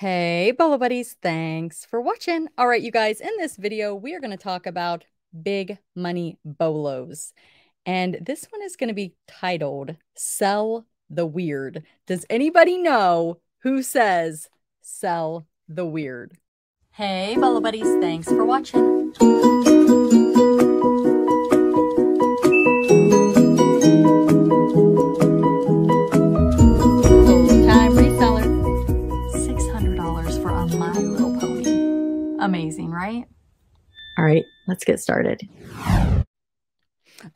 Hey, BOLO Buddies, thanks for watching. All right, you guys, in this video, we are going to talk about big money bolos. And this one is going to be titled, Sell the Weird. Does anybody know who says, sell the weird? Hey, BOLO Buddies, thanks for watching. Amazing, right? All right, let's get started.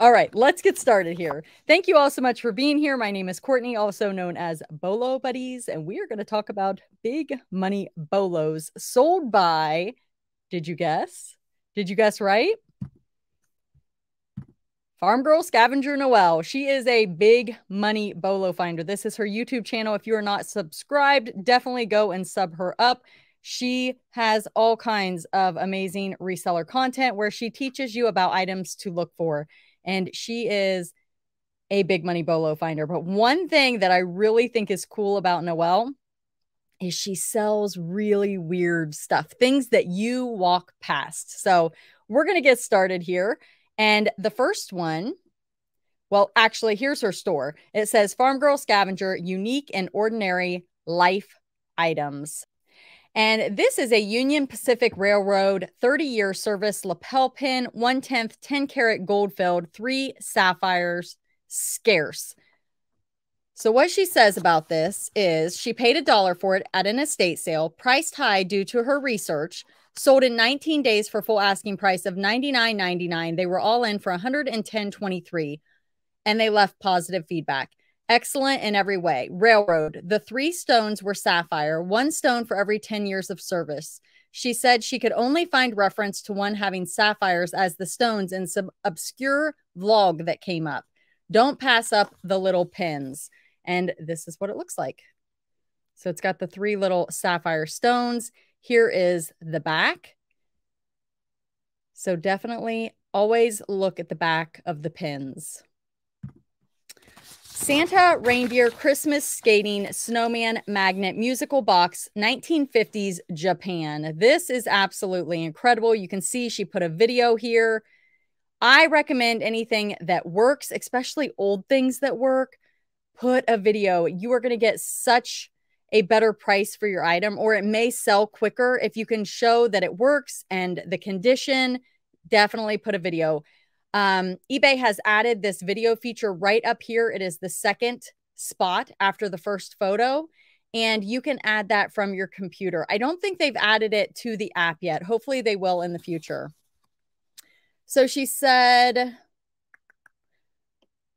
All right, let's get started here. Thank you all so much for being here. My name is Courtney, also known as BOLO Buddies, and we are going to talk about big money bolos sold by, did you guess? Did you guess right? Farm Girl Scavenger Noelle. She is a big money bolo finder. This is her YouTube channel. If you are not subscribed, definitely go and sub her up. She has all kinds of amazing reseller content where she teaches you about items to look for. And she is a big money bolo finder. But one thing that I really think is cool about Noelle is she sells really weird stuff, things that you walk past. So we're going to get started here. And the first one, well, actually, here's her store. It says Farm Girl Scavenger, unique and ordinary life items. And this is a Union Pacific Railroad 30-year service lapel pin, 1/10 10-karat gold-filled, 3 sapphires, scarce. So what she says about this is she paid $1 for it at an estate sale, priced high due to her research, sold in 19 days for full asking price of $99.99. They were all in for $110.23, and they left positive feedback. Excellent in every way. Railroad. The 3 stones were sapphire, 1 stone for every 10 years of service. She said she could only find reference to one having sapphires as the stones in some obscure vlog that came up. Don't pass up the little pins. And this is what it looks like. So it's got the 3 little sapphire stones. Here is the back. So definitely always look at the back of the pins. Santa Reindeer Christmas Skating Snowman Magnet Musical Box, 1950s Japan. This is absolutely incredible. You can see she put a video here. I recommend anything that works, especially old things that work. Put a video. You are going to get such a better price for your item, or it may sell quicker if you can show that it works and the condition. Definitely put a video. eBay has added this video feature right up here. It is the second spot after the first photo, and you can add that from your computer. I don't think they've added it to the app yet. Hopefully they will in the future. So she said,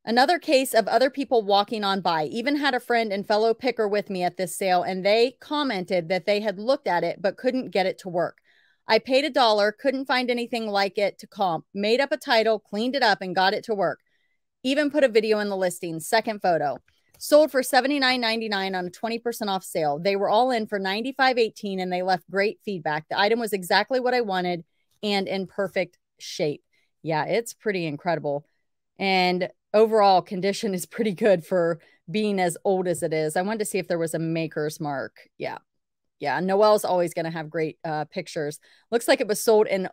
another case of other people walking on by. Even had a friend and fellow picker with me at this sale, and they commented that they had looked at it but couldn't get it to work. I paid $1, couldn't find anything like it to comp, made up a title, cleaned it up, and got it to work. Even put a video in the listing. Second photo. Sold for $79.99 on a 20% off sale. They were all in for $95.18, and they left great feedback. The item was exactly what I wanted and in perfect shape. Yeah, it's pretty incredible. And overall condition is pretty good for being as old as it is. I wanted to see if there was a maker's mark. Yeah. Yeah, Noelle's always going to have great pictures. Looks like it was sold in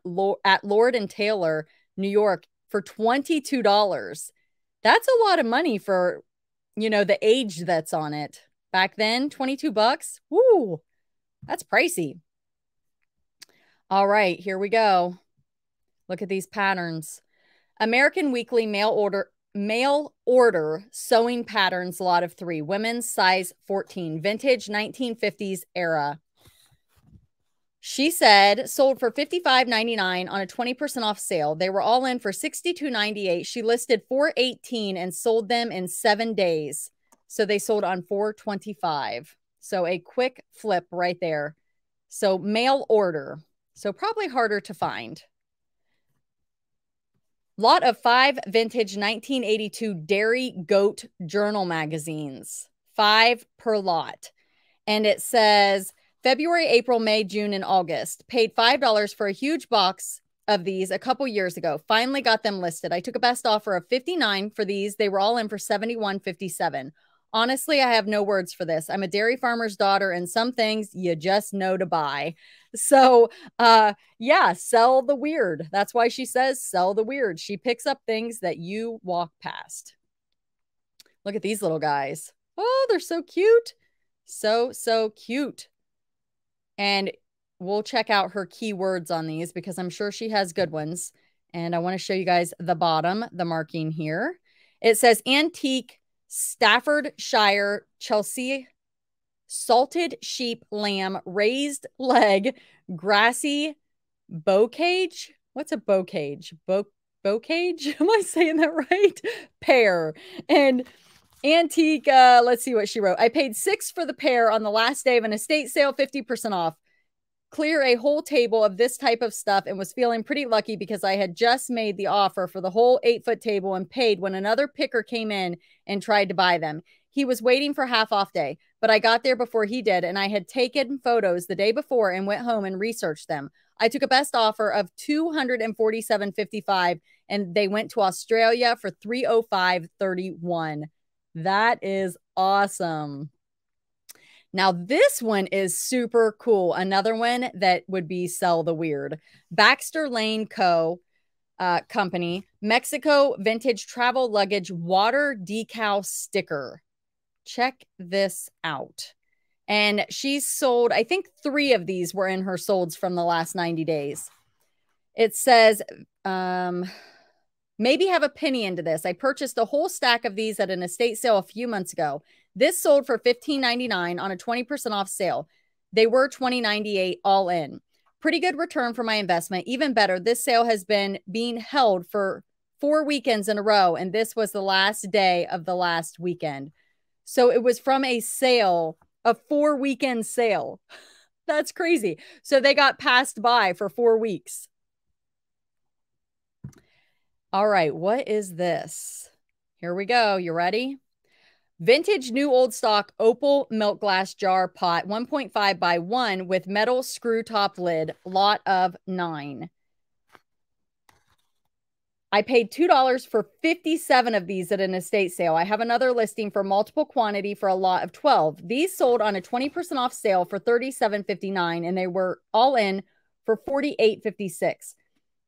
at Lord and Taylor, New York, for $22. That's a lot of money for, you know, the age that's on it. Back then, $22. Woo, that's pricey. All right, here we go. Look at these patterns. American Weekly mail order sewing patterns, lot of 3, women's size 14, vintage 1950s era. She said sold for $55.99 on a 20% off sale. They were all in for $62.98. She listed $4.18 and sold them in 7 days. So they sold on $4.25. So a quick flip right there. So mail order. So probably harder to find. Lot of 5 vintage 1982 dairy goat journal magazines, 5 per lot. And it says February, April, May, June, and August. Paid $5 for a huge box of these a couple years ago. Finally got them listed. I took a best offer of $59 for these. They were all in for $71.57. Honestly, I have no words for this. I'm a dairy farmer's daughter, and some things you just know to buy. So, yeah, sell the weird. That's why she says sell the weird. She picks up things that you walk past. Look at these little guys. Oh, they're so cute. So, so cute. And we'll check out her keywords on these because I'm sure she has good ones. And I want to show you guys the bottom, the marking here. It says antique Staffordshire Chelsea salted sheep lamb raised leg grassy bow cage. What's a bow cage? Bow cage? Am I saying that right? Pear. And antique, let's see what she wrote. I paid $6 for the pear on the last day of an estate sale, 50% off. Clear a whole table of this type of stuff and was feeling pretty lucky because I had just made the offer for the whole 8-foot table and paid when another picker came in and tried to buy them. He was waiting for half off day, but I got there before he did, and I had taken photos the day before and went home and researched them. I took a best offer of $247.55, and they went to Australia for $305.31. That is awesome. Now, this one is super cool. Another one that would be sell the weird. Baxter Lane Co. Company, Mexico Vintage Travel Luggage Water Decal Sticker. Check this out. And she's sold, I think 3 of these were in her solds from the last 90 days. It says, maybe have a penny into this. I purchased a whole stack of these at an estate sale a few months ago. This sold for $15.99 on a 20% off sale. They were $20.98 all in. Pretty good return for my investment. Even better, this sale has been being held for 4 weekends in a row, and this was the last day of the last weekend. So it was from a sale, a 4-weekend sale. That's crazy. So they got passed by for 4 weeks. All right, what is this? Here we go. You ready? Vintage new old stock opal milk glass jar pot 1.5 by 1 with metal screw top lid, lot of 9. I paid $2 for 57 of these at an estate sale. I have another listing for multiple quantity for a lot of 12. These sold on a 20% off sale for $37.59, and they were all in for $48.56.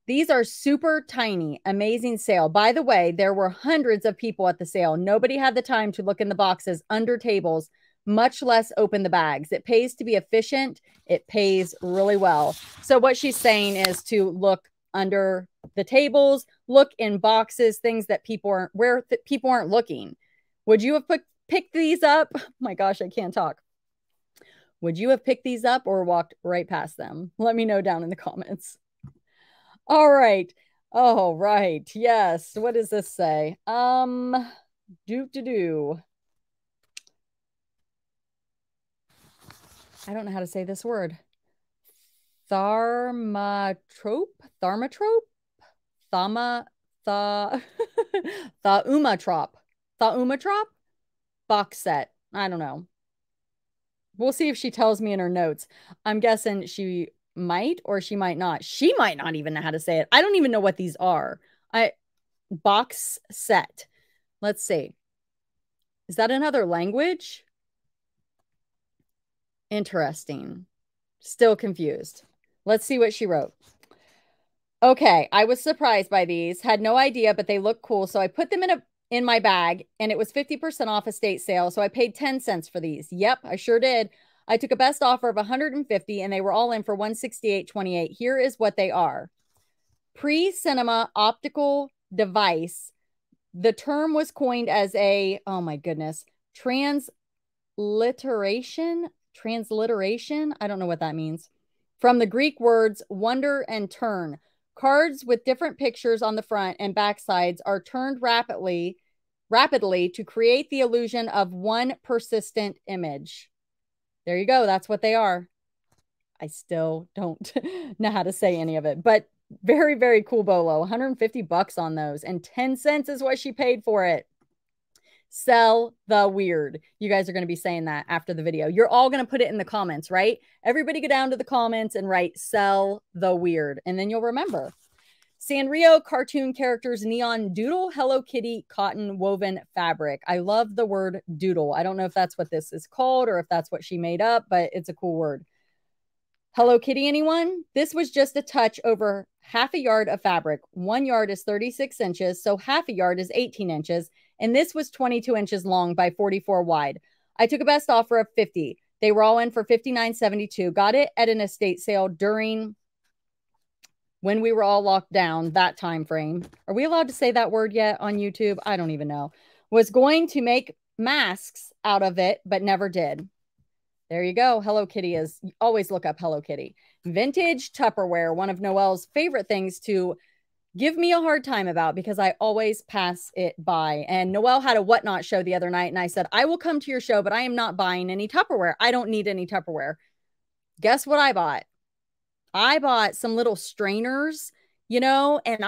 These are super tiny, amazing sale. By the way, there were hundreds of people at the sale. Nobody had the time to look in the boxes under tables, much less open the bags. It pays to be efficient. It pays really well. So what she's saying is to look under the tables, look in boxes, things that people aren't, where people aren't looking. Would you have picked these up? Oh my gosh, I can't talk. Would you have picked these up or walked right past them? Let me know down in the comments. All right. Oh, right. Yes. What does this say? I don't know how to say this word. Thaumatrope box set. I don't know. We'll see if she tells me in her notes. I'm guessing she might, or she might not. She might not even know how to say it. I don't even know what these are. Box set. Let's see. Is that another language? Interesting. Still confused. Let's see what she wrote. Okay. I was surprised by these. Had no idea, but they look cool. So I put them in my bag, and it was 50% off estate sale. So I paid 10 cents for these. Yep, I sure did. I took a best offer of 150, and they were all in for $168.28. Here is what they are. Pre-cinema optical device. The term was coined as a, oh my goodness, transliteration. I don't know what that means. From the Greek words, wonder and turn. Cards with different pictures on the front and backsides are turned rapidly to create the illusion of one persistent image. There you go. That's what they are. I still don't know how to say any of it, but very, very cool BOLO. $150 on those, and 10 cents is what she paid for it. Sell the weird. You guys are going to be saying that after the video. You're all going to put it in the comments, right? Everybody go down to the comments and write sell the weird, and then you'll remember. Sanrio cartoon characters, neon doodle, Hello Kitty, cotton woven fabric. I love the word doodle. I don't know if that's what this is called or if that's what she made up, but it's a cool word. Hello Kitty, anyone? This was just a touch over half a yard of fabric. 1 yard is 36 inches, so half a yard is 18 inches. And this was 22 inches long by 44 wide. I took a best offer of 50. They were all in for $59.72. Got it at an estate sale during when we were all locked down, that time frame. Are we allowed to say that word yet on YouTube? I don't even know. Was going to make masks out of it, but never did. There you go. Hello Kitty is, always look up Hello Kitty. Vintage Tupperware, one of Noelle's favorite things to give me a hard time about because I always pass it by. And Noelle had a Whatnot show the other night and I said, I will come to your show, but I am not buying any Tupperware. I don't need any Tupperware. Guess what I bought? I bought some little strainers, you know, and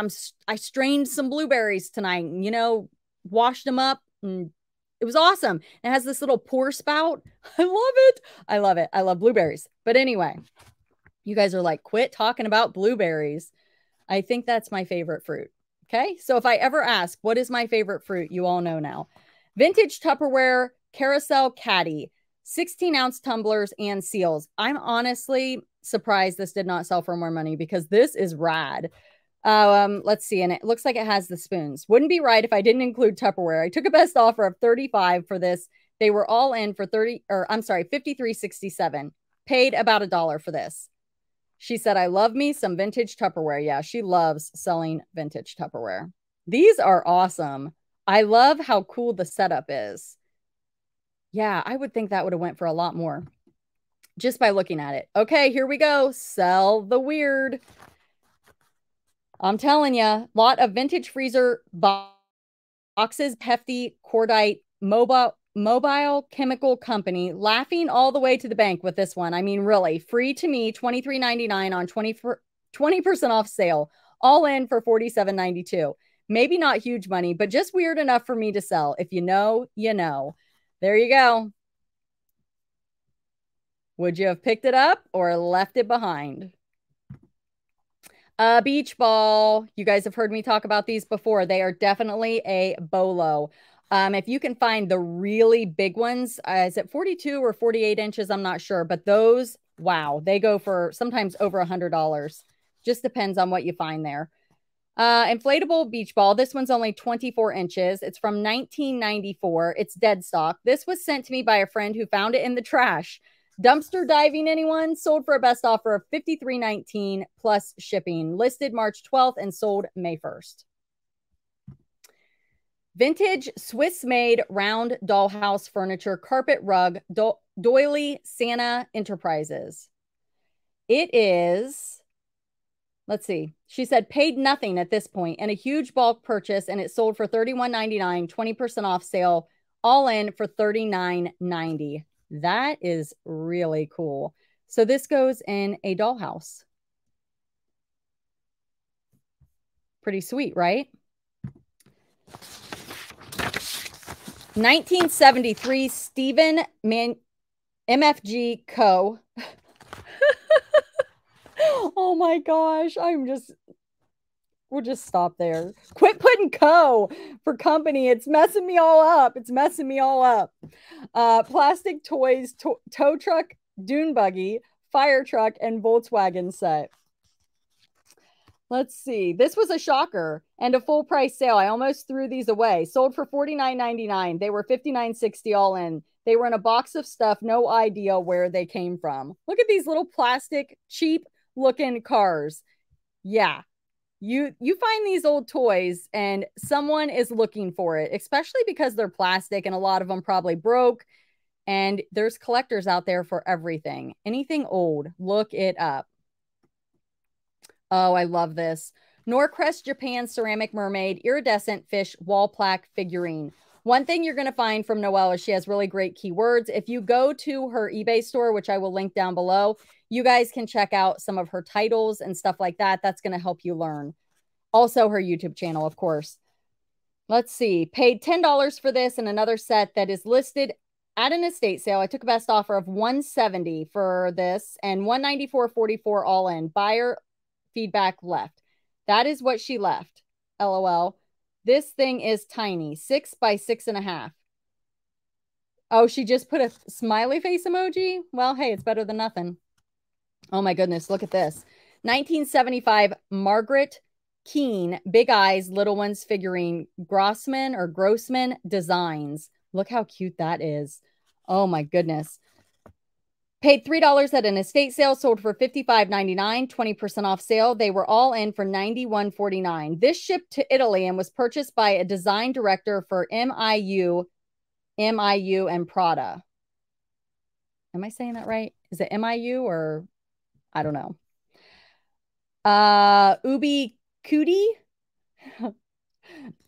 I strained some blueberries tonight, you know, washed them up and it was awesome. It has this little pour spout. I love it. I love it. I love blueberries. But anyway, you guys are like, quit talking about blueberries. I think that's my favorite fruit. Okay. So if I ever ask, what is my favorite fruit? You all know now. Vintage Tupperware, carousel caddy, 16-ounce tumblers and seals. I'm honestly surprised this did not sell for more money because this is rad. Let's see. And it looks like it has the spoons. Wouldn't be right if I didn't include Tupperware. I took a best offer of 35 for this. They were all in for 53.67. Paid about $1 for this. She said, I love me some vintage Tupperware. Yeah, she loves selling vintage Tupperware. These are awesome. I love how cool the setup is. Yeah, I would think that would have went for a lot more just by looking at it. Okay, here we go. Sell the weird. I'm telling you, a lot of vintage freezer boxes, Hefty, Cordite, Mobile Chemical Company, laughing all the way to the bank with this one. I mean, really, free to me, $23.99 on 20% off sale, all in for $47.92. Maybe not huge money, but just weird enough for me to sell. If you know, you know. There you go. Would you have picked it up or left it behind? A beach ball. You guys have heard me talk about these before. They are definitely a BOLO. If you can find the really big ones, is it 42 or 48 inches? I'm not sure, but those, wow, they go for sometimes over $100. Just depends on what you find there. Inflatable beach ball. This one's only 24 inches. It's from 1994. It's dead stock. This was sent to me by a friend who found it in the trash. Dumpster diving, anyone? Sold for a best offer of $53.19 plus shipping. Listed March 12th and sold May 1st. Vintage Swiss-made round dollhouse furniture, carpet rug, doily, Santa Enterprises. It is, let's see. She said paid nothing at this point and a huge bulk purchase, and it sold for $31.99, 20% off sale, all in for $39.90. That is really cool. So this goes in a dollhouse. Pretty sweet, right? 1973 Stephen Man MFG Co. Oh my gosh, we'll just stop there. Quit putting co for company. It's messing me all up. Plastic toys, tow truck, dune buggy, fire truck, and Volkswagen set. Let's see. This was a shocker and a full price sale. I almost threw these away. Sold for $49.99. They were $59.60 all in. They were in a box of stuff. No idea where they came from. Look at these little plastic, cheap looking cars. Yeah. You find these old toys and someone is looking for it, especially because they're plastic and a lot of them probably broke. And there's collectors out there for everything. Anything old, look it up. Oh, I love this. Norcrest Japan Ceramic Mermaid Iridescent Fish Wall Plaque Figurine. One thing you're going to find from Noelle is she has really great keywords. If you go to her eBay store, which I will link down below, you guys can check out some of her titles and stuff like that. That's going to help you learn. Also her YouTube channel, of course. Let's see. Paid $10 for this and another set that is listed at an estate sale. I took a best offer of $170 for this and $194.44 all in. Buyer feedback left. That is what she left. LOL. This thing is tiny. 6 by 6.5. Oh, she just put a smiley face emoji? Well, hey, it's better than nothing. Oh my goodness, look at this. 1975 Margaret Keane, big eyes, little ones figurine, Grossman Designs. Look how cute that is. Oh my goodness. Paid $3 at an estate sale, sold for $55.99, 20% off sale. They were all in for $91.49. This shipped to Italy and was purchased by a design director for MIU and Prada. Am I saying that right? Is it MIU or I don't know. Ubi Cootie.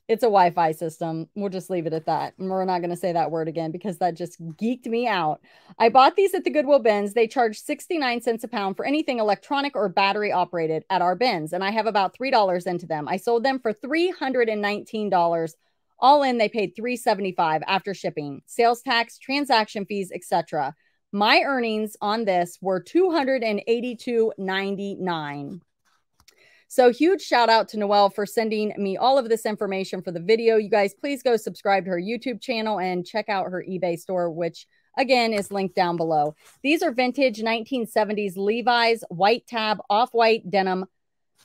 It's a Wi-Fi system. We'll just leave it at that. We're not going to say that word again because that just geeked me out. I bought these at the Goodwill bins. They charge 69 cents a pound for anything electronic or battery operated at our bins. And I have about $3 into them. I sold them for $319. All in, they paid $375 after shipping, sales tax, transaction fees, etc. My earnings on this were $282.99. So huge shout out to Noelle for sending me all of this information for the video. You guys, please go subscribe to her YouTube channel and check out her eBay store, which again is linked down below. These are vintage 1970s Levi's white tab, off-white denim.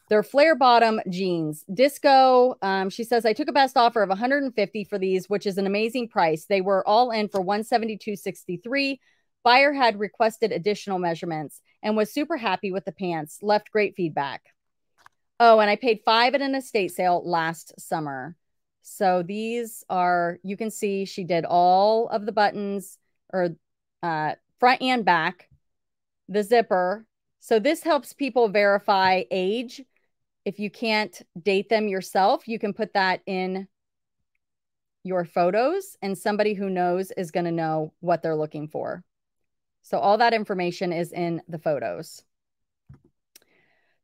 They're flare bottom jeans, disco. She says, I took a best offer of $150 for these, which is an amazing price. They were all in for $172.63. Buyer had requested additional measurements and was super happy with the pants. Left great feedback. Oh, and I paid $5 at an estate sale last summer. So these are, you can see she did all of the buttons or front and back, the zipper. So this helps people verify age. If you can't date them yourself, you can put that in your photos and somebody who knows is going to know what they're looking for. So all that information is in the photos.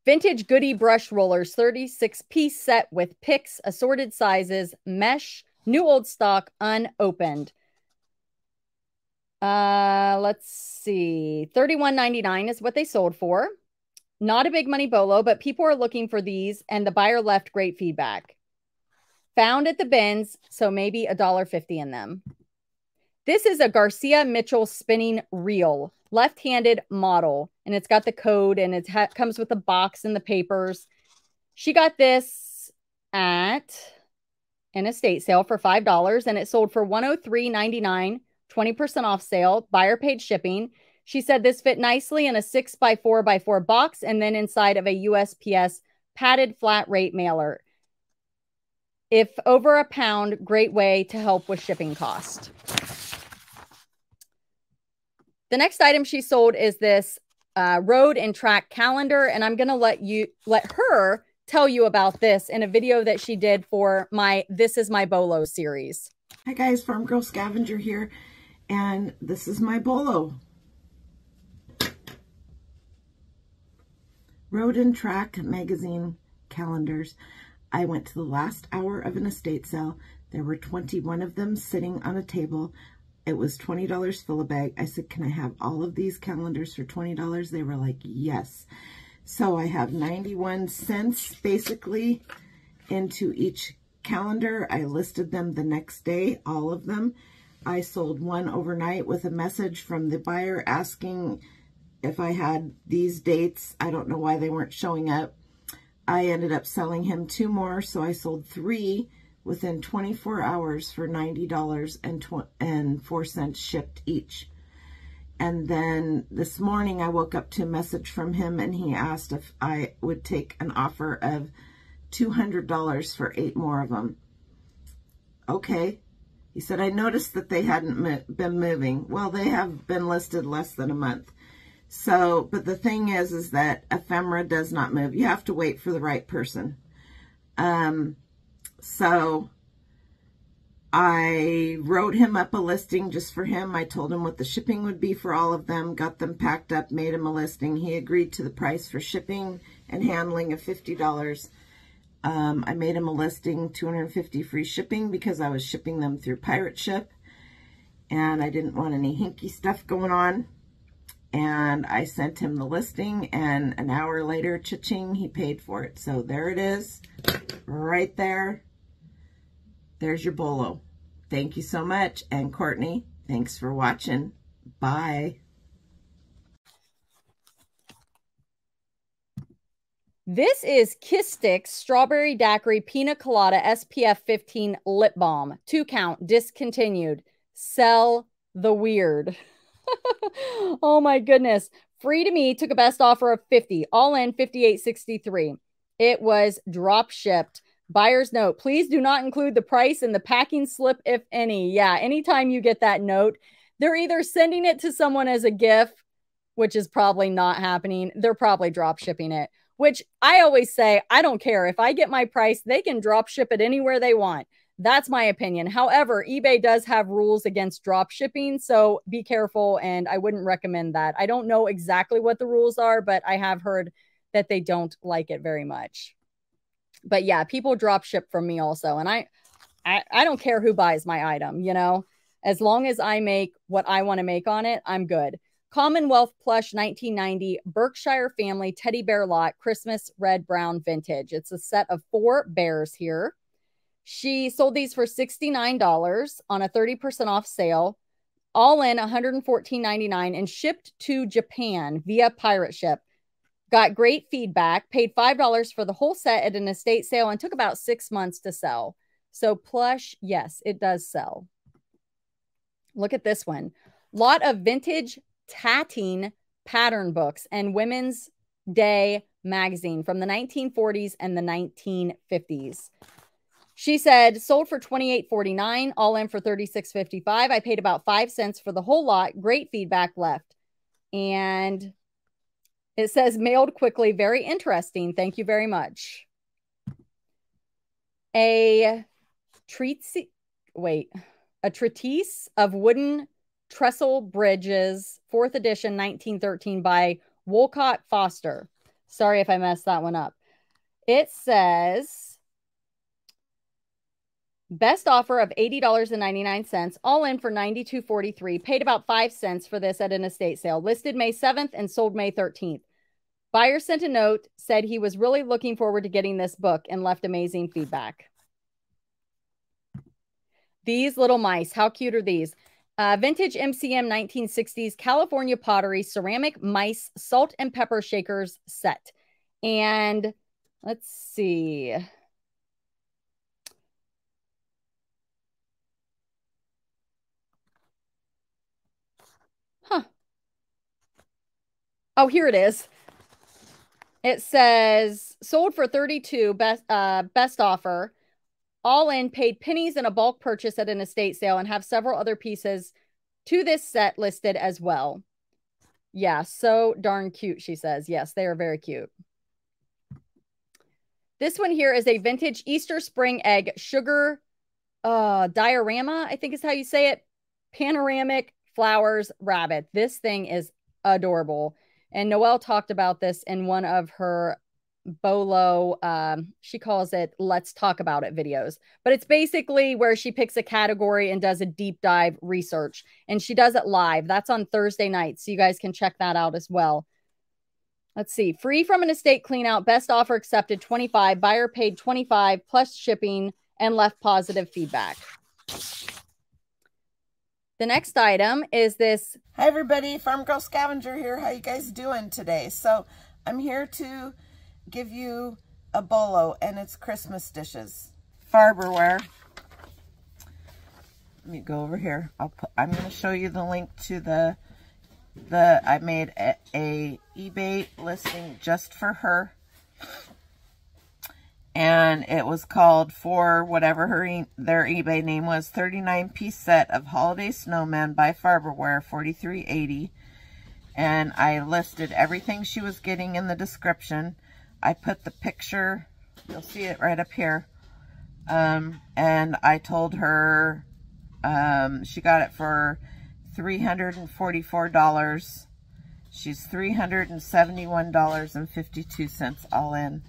Vintage Goody brush rollers, 36-piece set with picks, assorted sizes, mesh, new old stock, unopened. Let's see. $31.99 is what they sold for. Not a big money bolo, but people are looking for these, and the buyer left great feedback. Found at the bins, so maybe $1.50 in them. This is a Garcia Mitchell spinning reel, left-handed model, and it's got the code, and it comes with a box and the papers. She got this at an estate sale for $5, and it sold for $103.99, 20% off sale. Buyer paid shipping. She said this fit nicely in a 6x4x4 box, and then inside of a USPS padded flat rate mailer. If over a pound, great way to help with shipping cost. The next item she sold is this Road and Track calendar, and I'm going to let her tell you about this in a video that she did for my This Is My Bolo series. Hi guys, Farm Girl Scavenger here, and this is my bolo. Road and Track magazine calendars. I went to the last hour of an estate sale. There were 21 of them sitting on a table. It was $20 fill a bag. I said, can I have all of these calendars for $20? They were like, yes. So I have 91 cents basically into each calendar. I listed them the next day, all of them. I sold one overnight with a message from the buyer asking if I had these dates. I don't know why they weren't showing up. I ended up selling him 2 more, so I sold 3 within 24 hours for $90 and 4 cents shipped each. And then this morning I woke up to a message from him, and he asked if I would take an offer of $200 for 8 more of them. Okay. He said, I noticed that they hadn't been moving. Well, they have been listed less than a month. So, but the thing is that ephemera does not move. You have to wait for the right person. So I wrote him up a listing just for him. I told him what the shipping would be for all of them, got them packed up, made him a listing. He agreed to the price for shipping and handling of $50. I made him a listing, $250 free shipping, because I was shipping them through pirate ship and I didn't want any hinky stuff going on. and I sent him the listing, and an hour later, cha-ching, he paid for it. So there it is, right there. There's your bolo. Thank you so much, and Courtney, thanks for watching. Bye. This is Kiss Sticks Strawberry Daiquiri Pina Colada SPF 15 Lip Balm. 2 count, discontinued. Sell the weird. Oh my goodness. Free to Me took a best offer of 50, all in $58.63. It was drop shipped. Buyer's note, please do not include the price in the packing slip, if any. Yeah, anytime you get that note, they're either sending it to someone as a gift, which is probably not happening. They're probably drop shipping it. Which I always say, I don't care. If I get my price, they can drop ship it anywhere they want. That's my opinion. However, eBay does have rules against drop shipping, so be careful, and I wouldn't recommend that. I don't know exactly what the rules are, but I have heard that they don't like it very much. But yeah, people drop ship from me also, and I don't care who buys my item, you know? As long as I make what I want to make on it, I'm good. Commonwealth Plush 1990 Berkshire Family Teddy Bear Lot Christmas Red Brown Vintage. It's a set of 4 bears here. She sold these for $69 on a 30% off sale, all in $114.99, and shipped to Japan via pirate ship. Got great feedback, paid $5 for the whole set at an estate sale, and took about 6 months to sell. So Plush, yes, it does sell. Look at this one. Lot of vintage tatting pattern books and Women's Day magazine from the 1940s and the 1950s. She said sold for $28.49, all in for $36.55. I paid about 5 cents for the whole lot. Great feedback left. And it says mailed quickly. Very interesting. Thank you very much. A treatise of wooden trestle bridges, 4th edition, 1913 by Wolcott Foster. Sorry if I messed that one up. It says best offer of $80.99, all in for $92.43. Paid about 5 cents for this at an estate sale. Listed May 7th and sold May 13th. Buyer sent a note, said he was really looking forward to getting this book, and left amazing feedback. These little mice, how cute are these? Vintage MCM 1960s California pottery ceramic mice salt and pepper shakers set. And let's see. Huh. Oh, here it is. It says sold for $32, best offer. All in, paid pennies in a bulk purchase at an estate sale, and have several other pieces to this set listed as well. Yeah, so darn cute, she says. Yes, they are very cute. This one here is a vintage Easter spring egg sugar diorama, I think is how you say it. Panoramic flowers rabbit. This thing is adorable. And Noelle talked about this in one of her bolo, she calls it Let's Talk About It videos, but it's basically where she picks a category and does a deep dive research, and she does it live. That's on Thursday night, so you guys can check that out as well. Let's see. Free from an estate clean out, best offer accepted $25, buyer paid $25 plus shipping, and left positive feedback. The next item is this. Hi everybody, Farm Girl Scavenger here. How you guys doing today? So I'm here to give you a bolo, and it's Christmas dishes. Farberware. Let me go over here. I'm going to show you the link to the I made a eBay listing just for her, and it was called for whatever their eBay name was. 39-piece set of holiday snowmen by Farberware, $43.80, and I listed everything she was getting in the description. I put the picture, you'll see it right up here, and I told her she got it for $344. She's $371.52 all in.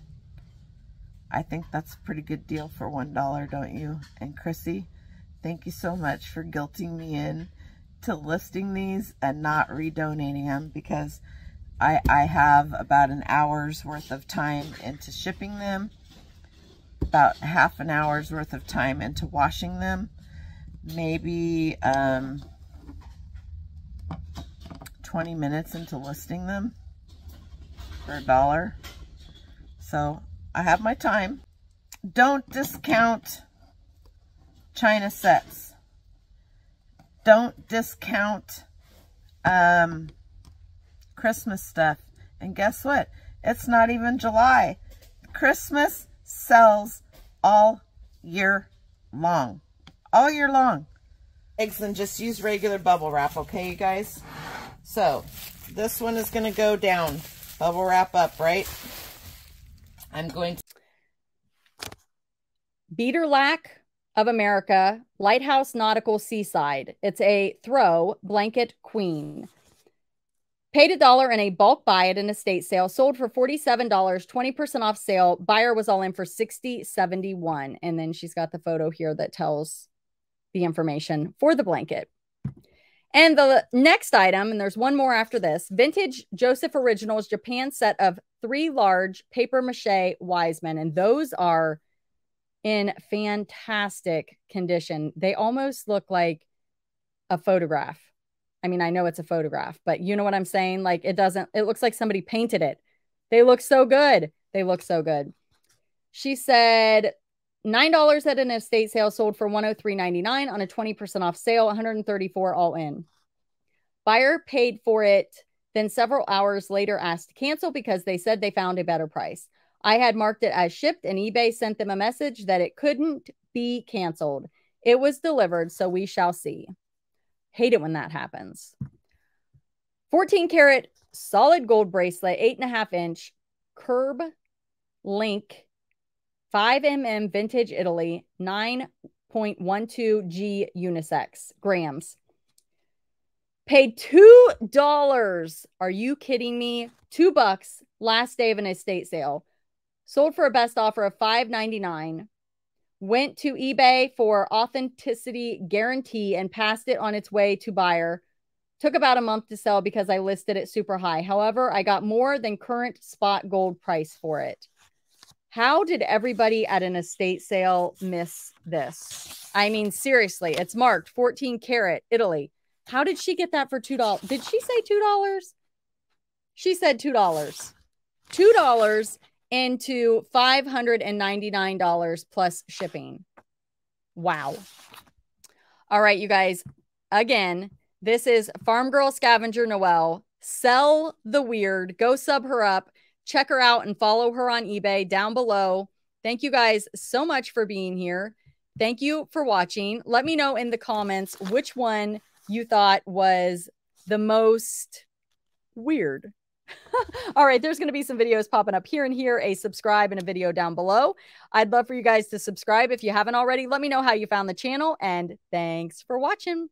I think that's a pretty good deal for $1, don't you? And Chrissy, thank you so much for guilting me in to listing these and not redonating them, because I have about an hour's worth of time into shipping them, about half an hour's worth of time into washing them, maybe 20 minutes into listing them for $1. So I have my time. Don't discount China sets. Don't discount Christmas stuff. And guess what? It's not even July. Christmas sells all year long. All year long. And just use regular bubble wrap, okay, you guys? So this one is going to go down. Bubble wrap up, right? I'm going to... Beater Lack of America, Lighthouse Nautical Seaside. It's a throw blanket queen. Paid $1 in a bulk buy at an estate sale. Sold for $47, 20% off sale. Buyer was all in for $60.71. And then she's got the photo here that tells the information for the blanket. And the next item, and there's one more after this, vintage Joseph Originals Japan set of 3 large papier-mâché Wisemen. And those are in fantastic condition. They almost look like a photograph. I mean, I know it's a photograph, but you know what I'm saying? Like, it doesn't, it looks like somebody painted it. They look so good. They look so good. She said $9 at an estate sale, sold for $103.99 on a 20% off sale, $134 all in. Buyer paid for it, then several hours later asked to cancel because they said they found a better price. I had marked it as shipped, and eBay sent them a message that it couldn't be canceled. It was delivered, so we shall see. Hate it when that happens. 14-karat solid gold bracelet, 8.5-inch curb link, 5mm vintage Italy, 9.12 G unisex grams. Paid $2. Are you kidding me? $2 last day of an estate sale. Sold for a best offer of $5.99. Went to eBay for authenticity guarantee and passed it on its way to buyer. Took about a month to sell because I listed it super high. However, I got more than current spot gold price for it. How did everybody at an estate sale miss this? I mean, seriously, it's marked 14 karat Italy. How did she get that for $2? Did she say $2? She said $2. $2 into $599 plus shipping. Wow. All right, you guys. Again, this is Farm Girl Scavenger Noelle. Sell the weird. Go sub her up. Check her out and follow her on eBay down below. Thank you guys so much for being here. Thank you for watching. Let me know in the comments which one you thought was the most weird. All right, there's going to be some videos popping up here and here, a subscribe and a video down below. I'd love for you guys to subscribe if you haven't already. Let me know how you found the channel, and thanks for watching.